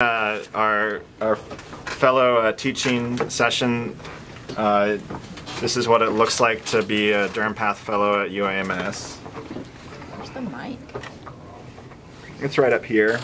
Our fellow teaching session, this is what it looks like to be a Durham Path fellow at UAMS. Where's the mic? It's right up here.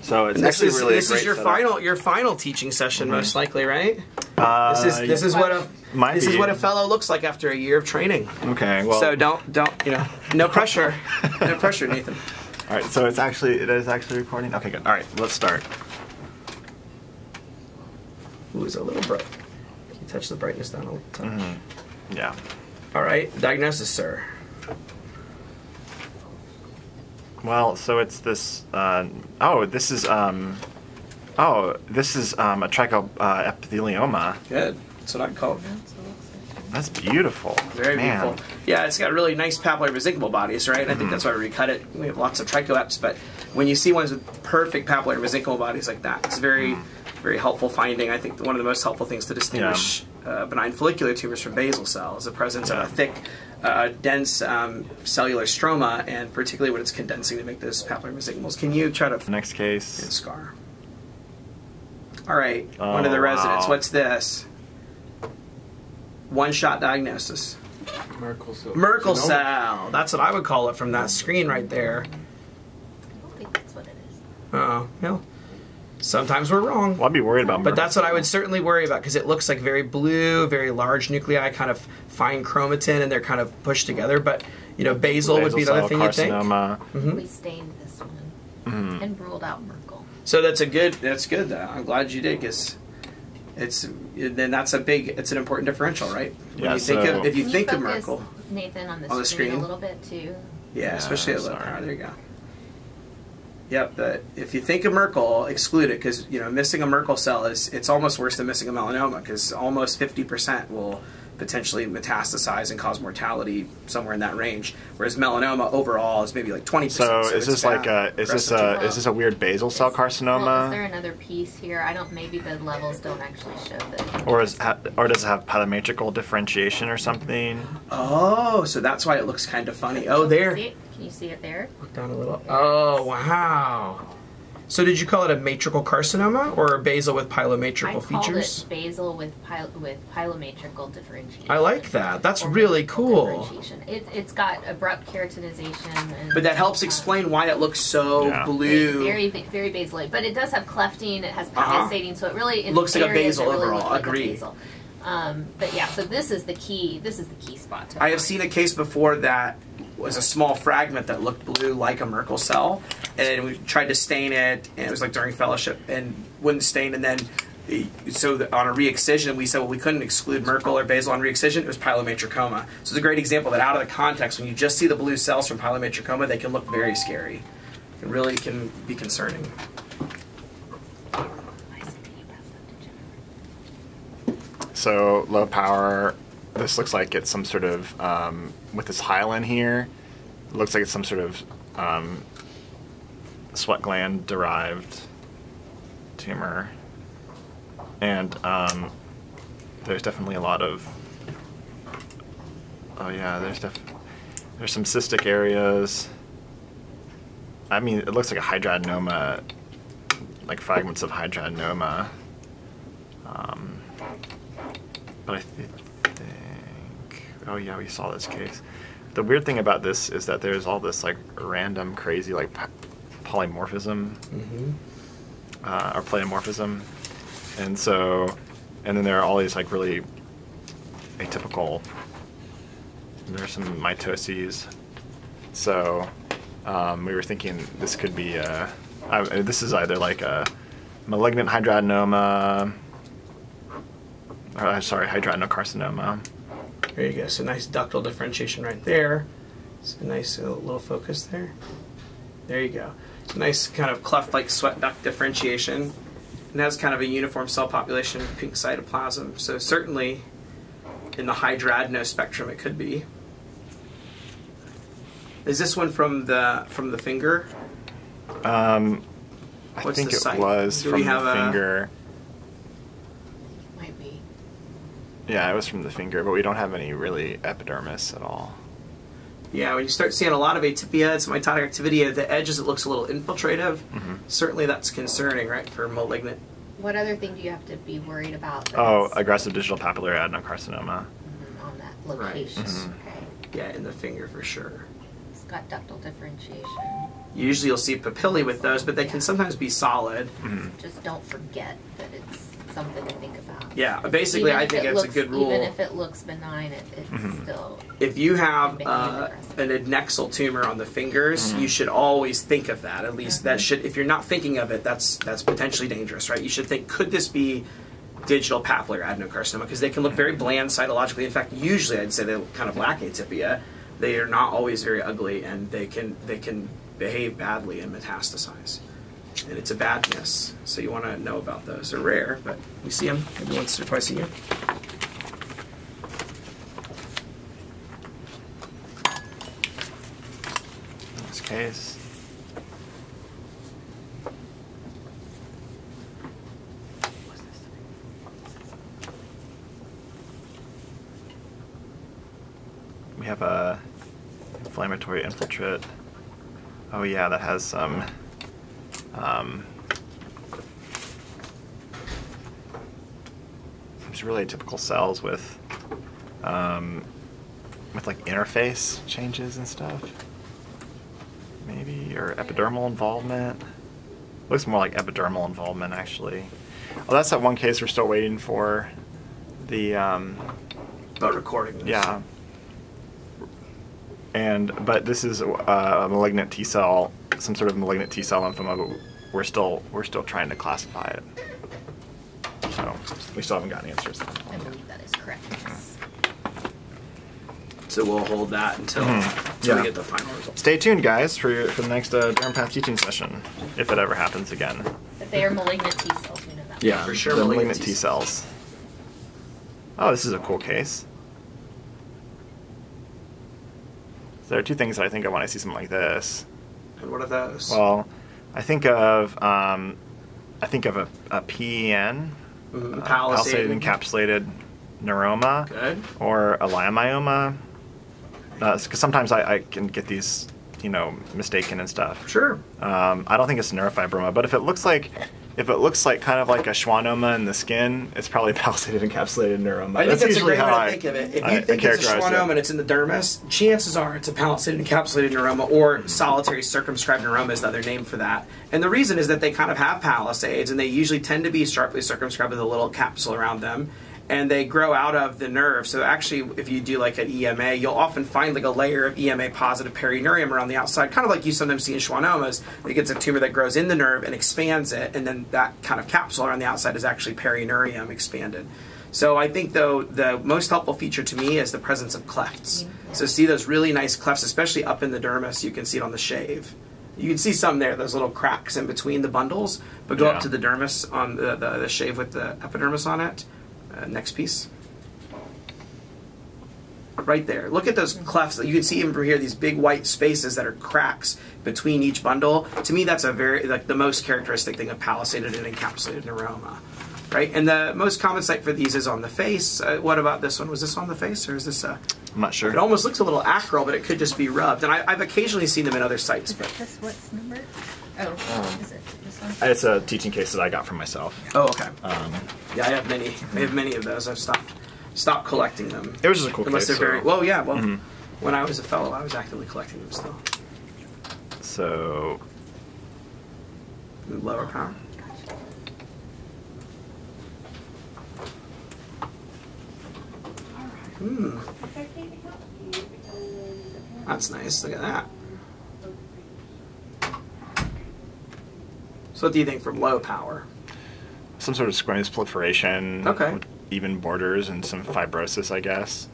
So it's actually really great. This is your final teaching session, most likely, right? This is what a fellow looks like after a year of training. Okay, well. So don't no pressure, no pressure, Nathan. All right, so it is actually recording. Okay, good. All right, let's start. Ooh, it's a little bright. Can you touch the brightness down a little touch? Mm-hmm. Yeah. All right, diagnosis, sir. Well, so it's this. This is a trichoepithelioma. Good. That's what I call it. That's beautiful. Very beautiful. Yeah, it's got really nice papillary vesicular bodies, right? And I think that's why we recut it. We have lots of trichoeps, but when you see ones with perfect papillary vesicular bodies like that, it's very, very helpful finding. I think one of the most helpful things to distinguish benign follicular tumors from basal cell is the presence of a thick, dense cellular stroma, and particularly when it's condensing to make those papillary vesicles. Can you try to... Next case. And scar. All right, oh, one of the residents. Wow. What's this? One-shot diagnosis. Merkel cell. Merkel cell. That's what I would call it from that screen right there. I don't think that's what it is. Uh-oh. No. Sometimes we're wrong. Well, I'd be worried about Merkel. But that's what I would certainly worry about, because it looks like very blue, very large nuclei, kind of fine chromatin, and they're kind of pushed together. But, you know, basal would be the other thing you'd think. We stained this one and ruled out Merkel. So that's a good, though. I'm glad you did, because... It's an important differential, right? When you think of, if you think of Merkel, Nathan, on the screen a little bit too. Yeah, especially a little. There you go. Yep. If you think of Merkel, exclude it, because missing a Merkel cell it's almost worse than missing a melanoma, because almost 50% will potentially metastasize and cause mortality somewhere in that range. Whereas melanoma overall is maybe like 20%. So is this like is this a weird basal cell carcinoma? Well, is there another piece here? Maybe the levels don't actually show that. Or does it have pilomatrical differentiation or something? Oh, so that's why it looks kind of funny. Oh, there. Can you see it there? Look down a little. Oh, wow. So did you call it a matrical carcinoma or a basal with pilomatrical features? I called it basal with pilomatrical differentiation. I like that. That's really cool. It's got abrupt keratinization. And, but that helps explain why it looks so blue. Very, very basal-like. But it does have clefting. It has palisading. So it really looks like a basal overall. Agreed. But yeah, so this is the key. This is the key spot. I have seen a case before that was a small fragment that looked blue like a Merkel cell, and we tried to stain it, and it was like during fellowship, and wouldn't stain, and then so on a re-excision we said, well, we couldn't exclude Merkel or basal on re-excision, it was pilomatricoma. So it's a great example that out of the context, when you just see the blue cells from pilomatricoma, they can look very scary. It really can be concerning. So low power, this looks like it's some sort of, with this hyaline here, it looks like it's some sort of sweat gland derived tumor. And there's definitely a lot of, there's some cystic areas. I mean, it looks like a hydradenocarcinoma, like fragments of hydradenocarcinoma. But I think, oh yeah, we saw this case. The weird thing about this is that there's all this like random crazy like polymorphism or pleomorphism, and so, and then there are all these like really atypical, there's some mitoses. So we were thinking this could be, this is either like a malignant hydradenocarcinoma, sorry, hydradenocarcinoma. There you go. So nice ductal differentiation right there. It's a nice little focus there. There you go. It's a nice kind of cleft-like sweat duct differentiation. And that's kind of a uniform cell population of pink cytoplasm. So certainly in the hydradeno spectrum it could be. Is this one from the finger? I think it was from the finger. Yeah, it was from the finger, but we don't have any really epidermis at all. Yeah, when you start seeing a lot of atypia and some mitotic activity at the edges, it looks a little infiltrative. Mm-hmm. Certainly that's concerning, right, for malignant. What other thing do you have to be worried about? Oh, aggressive digital papillary adenocarcinoma. Mm-hmm, on that location. Right. Mm-hmm. Okay. Yeah, in the finger for sure. It's got ductal differentiation. Usually you'll see papillae with those, but they can sometimes be solid. Mm-hmm. So just don't forget that it's something to think about. Yeah, basically I think that's a good rule. Even if it looks benign, it's mm-hmm. still... If you have an adnexal tumor on the fingers, mm-hmm. you should always think of that. At least mm-hmm. that should... If you're not thinking of it, that's potentially dangerous, right? You should think, could this be digital papillary adenocarcinoma? Because they can look very bland cytologically. In fact, usually I'd say they kind of lack atypia. They are not always very ugly, and they can behave badly and metastasize. And it's a badness, so you want to know about those. They're rare, but we see them maybe once or twice a year. Next case. We have a inflammatory infiltrate. Oh yeah, that has some it's really typical cells with like interface changes and stuff, maybe, or epidermal involvement. Looks more like epidermal involvement actually. Oh, that's that one case we're still waiting for the about recording this. Yeah. But this is a malignant T cell, some sort of malignant T cell lymphoma, but we're still trying to classify it. So we still haven't gotten answers. I believe that is correct. Mm-hmm. So we'll hold that until we get the final results. Stay tuned, guys, for the next Durham Path teaching session, if it ever happens again. If they are malignant T cells, we know that. Yeah, for sure. The malignant T cells. Oh, this is a cool case. There are two things that I think of when I see something like this. And what are those? Well, I think of a PEN, palisaded encapsulated neuroma, good. Or a leiomyoma. Because sometimes I can get these, mistaken and stuff. Sure. I don't think it's neurofibroma, but if it looks like kind of like a schwannoma in the skin, it's probably palisaded encapsulated neuroma. I think that's usually a great way to think of it. If you think it's a schwannoma and it's in the dermis, chances are it's a palisaded encapsulated neuroma or solitary circumscribed neuroma is the other name for that. And the reason is that they kind of have palisades, and they usually tend to be sharply circumscribed with a little capsule around them, and they grow out of the nerve. So actually, if you do like an EMA, you'll often find like a layer of EMA positive perineurium around the outside, kind of like you sometimes see in schwannomas. It gets a tumor that grows in the nerve and expands it, and then that kind of capsule around the outside is actually perineurium expanded. So I think, though, the most helpful feature to me is the presence of clefts. Yeah. So see those really nice clefts, especially up in the dermis. You can see it on the shave. You can see some there, those little cracks in between the bundles, but go up to the dermis on the shave with the epidermis on it. Next piece. Right there. Look at those clefts. You can see even from here these big white spaces that are cracks between each bundle. To me, that's the most characteristic thing of palisaded and encapsulated neuroma. Right? And the most common site for these is on the face. What about this one? Was this on the face, or is this a... I'm not sure. It almost looks a little acral, but it could just be rubbed. And I've occasionally seen them in other sites. But this what's numbered? Oh, is it this one? It's a teaching case that I got from myself. Oh, okay. Yeah, I have many of those. I've stopped collecting them. It was just a cool case. Well, yeah. Well, when I was a fellow, I was actively collecting them still. So, lower power. Hmm. That's nice. Look at that. So what do you think from low power? Some sort of squamous proliferation, with even borders, and some fibrosis, I guess.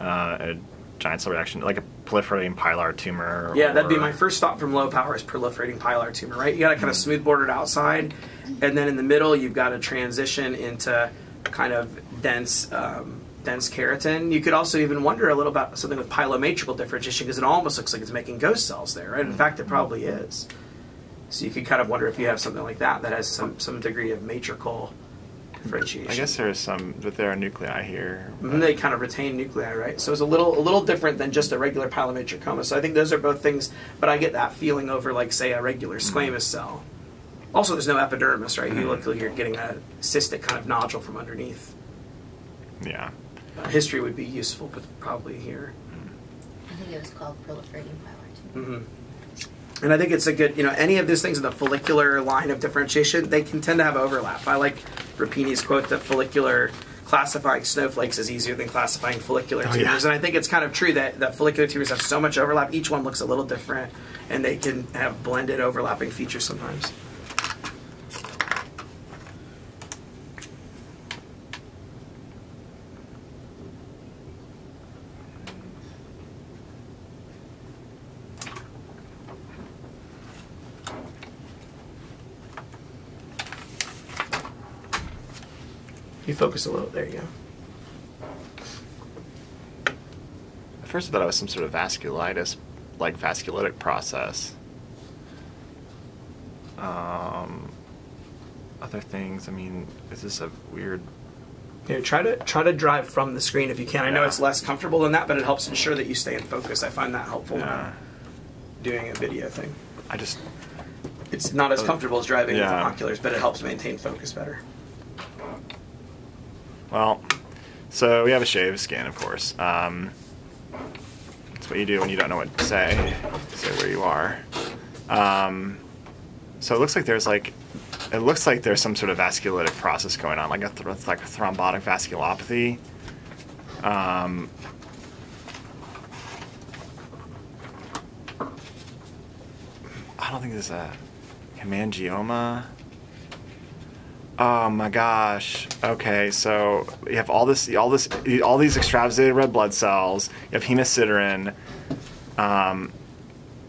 A giant cell reaction, like a proliferating pilar tumor. Yeah, that'd be my first thought from low power is proliferating pilar tumor, right? You got a kind of smooth bordered outside, and then in the middle you've got a transition into kind of dense keratin. You could also even wonder a little about something with pilomatrical differentiation, because it almost looks like it's making ghost cells there, right? In fact, it probably is. So you could kind of wonder if you have something like that has some degree of matrical differentiation. I guess there is some, but there are nuclei here. They kind of retain nuclei, right? So it's a little different than just a regular pilomatricoma. So I think those are both things, but I get that feeling over, like, say, a regular squamous cell. Also, there's no epidermis, right? You look like you're getting a cystic kind of nodule from underneath. Yeah. History would be useful, but probably here. I think it was called proliferating pilar tumor. And I think it's a good, you know, any of these things in the follicular line of differentiation, they can tend to have overlap. I like Rapini's quote that follicular, classifying snowflakes is easier than classifying follicular tumors. And I think it's kind of true that follicular tumors have so much overlap. Each one looks a little different, and they can have blended overlapping features sometimes. You focus a little, there you go. At first I thought it was some sort of vasculitis, like vasculitic process. Other things, I mean, is this a weird... Here, try to drive from the screen if you can. I know it's less comfortable than that, but it helps ensure that you stay in focus. I find that helpful when I'm doing a video thing. I just... It's not as comfortable as driving with binoculars, but it helps maintain focus better. Well, so we have a shave scan, of course. That's what you do when you don't know what to say. Say where you are. So it looks like there's there's some sort of vasculitic process going on, like a thrombotic vasculopathy. I don't think there's a hemangioma. Oh my gosh. Okay, so you have all these extravasated red blood cells. You have hemosiderin. Oh man,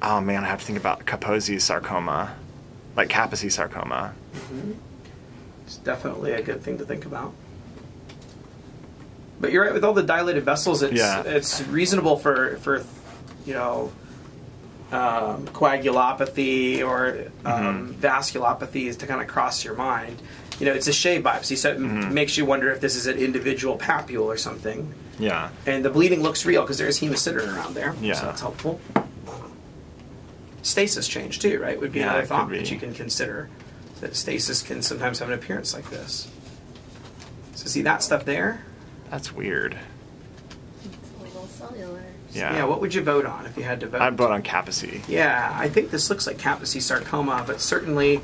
I have to think about Kaposi's sarcoma, like Kaposi's sarcoma. It's definitely a good thing to think about. But you're right, with all the dilated vessels, it's reasonable for you know, coagulopathy or vasculopathies to kind of cross your mind. You know, it's a shave biopsy, so it makes you wonder if this is an individual papule or something. Yeah. And the bleeding looks real because there's hemosiderin around there. Yeah. So that's helpful. Stasis change too, right? Would be another thought that you can consider. That stasis can sometimes have an appearance like this. So see that stuff there? That's weird. It's a little cellular. Yeah. What would you vote on if you had to vote? I'd vote on Kaposi. Yeah, I think this looks like Kaposi's sarcoma, but certainly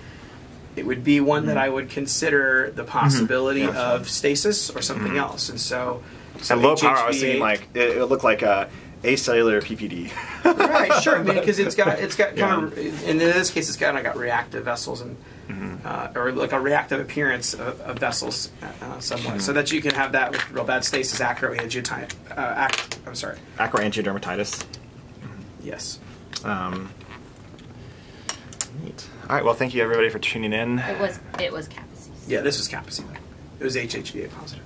it would be one that I would consider the possibility of stasis or something else. And so, at low power, I was thinking like it looked like a acellular PPD. Right, sure. I mean, because it's got kind of, and in this case, it's kind of got reactive vessels and or like a reactive appearance of vessels somewhat, so that you can have that with real bad stasis. Acroangiodermatitis. Yes. Neat. All right. Well, thank you everybody for tuning in. It was Kaposi's. Yeah, this was Kaposi's. It was HHV8 positive.